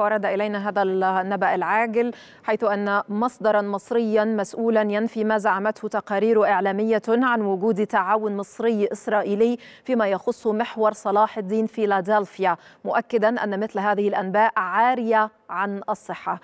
ورد إلينا هذا النبأ العاجل، حيث أن مصدرا مصريا مسؤولا ينفي ما زعمته تقارير إعلامية عن وجود تعاون مصري إسرائيلي فيما يخص محور صلاح الدين فيلادلفيا، مؤكدا أن مثل هذه الأنباء عارية عن الصحة.